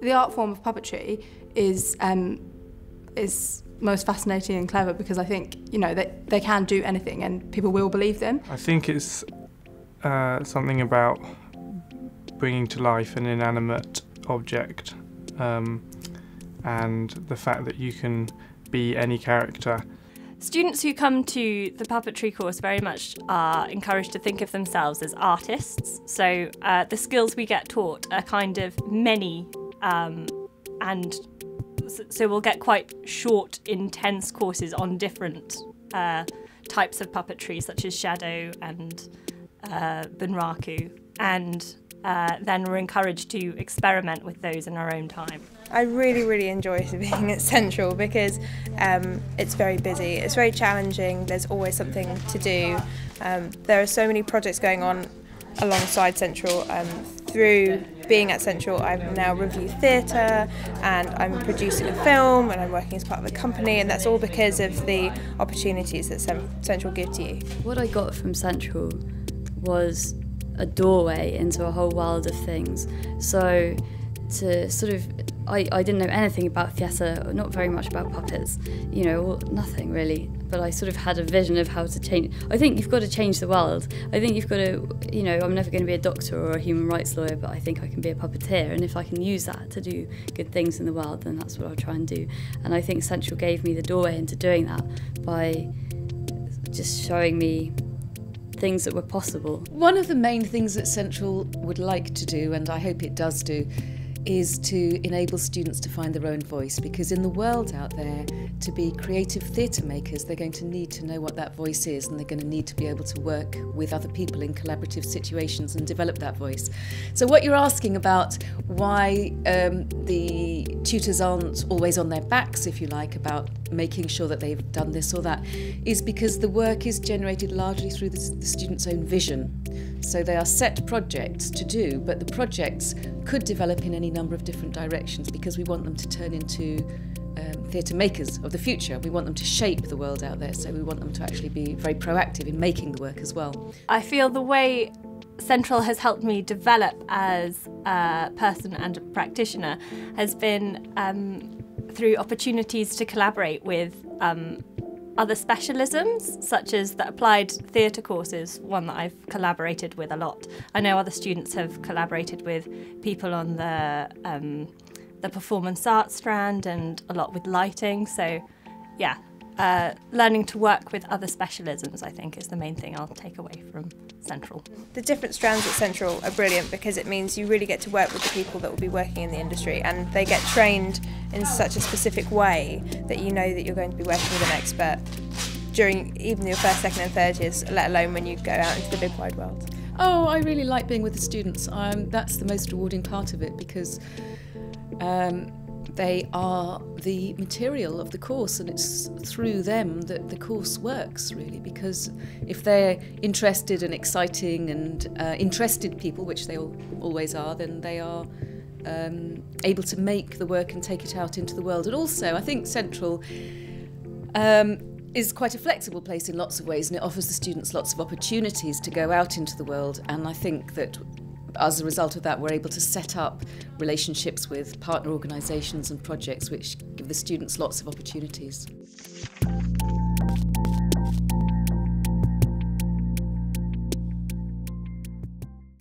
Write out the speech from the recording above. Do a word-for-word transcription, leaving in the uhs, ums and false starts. The art form of puppetry is um, is most fascinating and clever because I think you know they they can do anything and people will believe them. I think it's uh, something about bringing to life an inanimate object um, and the fact that you can be any character. Students who come to the puppetry course very much are encouraged to think of themselves as artists. So uh, the skills we get taught are kind of many, um, and so we'll get quite short, intense courses on different uh, types of puppetry, such as shadow and uh, bunraku, and uh, then we're encouraged to experiment with those in our own time. I really, really enjoy being at Central because um, it's very busy, it's very challenging, there's always something to do. Um, there are so many projects going on alongside Central. Um, through being at Central, I've now reviewed theatre and I'm producing a film and I'm working as part of a company, and that's all because of the opportunities that Central gives you. What I got from Central was a doorway into a whole world of things. So to sort of I, I didn't know anything about theatre, or not very much about puppets, you know, nothing really. But I sort of had a vision of how to change. I think you've got to change the world. I think you've got to, you know, I'm never going to be a doctor or a human rights lawyer, but I think I can be a puppeteer. And if I can use that to do good things in the world, then that's what I'll try and do. And I think Central gave me the doorway into doing that by just showing me things that were possible. One of the main things that Central would like to do, and I hope it does do, is to enable students to find their own voice, because in the world out there, to be creative theatre makers, they're going to need to know what that voice is, and they're going to need to be able to work with other people in collaborative situations and develop that voice. So what you're asking about, why um, the tutors aren't always on their backs, if you like, about making sure that they've done this or that, is because the work is generated largely through the, the students' own vision. So they are set projects to do, but the projects could develop in any number of different directions because we want them to turn into um, theatre makers of the future. We want them to shape the world out there, so we want them to actually be very proactive in making the work as well. I feel the way Central has helped me develop as a person and a practitioner has been um, through opportunities to collaborate with um, other specialisms, such as the applied theatre courses, one that I've collaborated with a lot. I know other students have collaborated with people on the, um, the performance art strand and a lot with lighting, so yeah, uh, learning to work with other specialisms I think is the main thing I'll take away from Central. The different strands at Central are brilliant because it means you really get to work with the people that will be working in the industry, and they get trained in such a specific way that you know that you're going to be working with an expert during even your first, second and third years, let alone when you go out into the big wide world. Oh, I really like being with the students. Um, that's the most rewarding part of it because um, they are the material of the course, and it's through them that the course works really, because if they're interested and exciting and uh, interested people, which they all, always are, then they are um, able to make the work and take it out into the world. And also I think Central um, is quite a flexible place in lots of ways, and it offers the students lots of opportunities to go out into the world, and I think that as a result of that, we're able to set up relationships with partner organisations and projects which give the students lots of opportunities.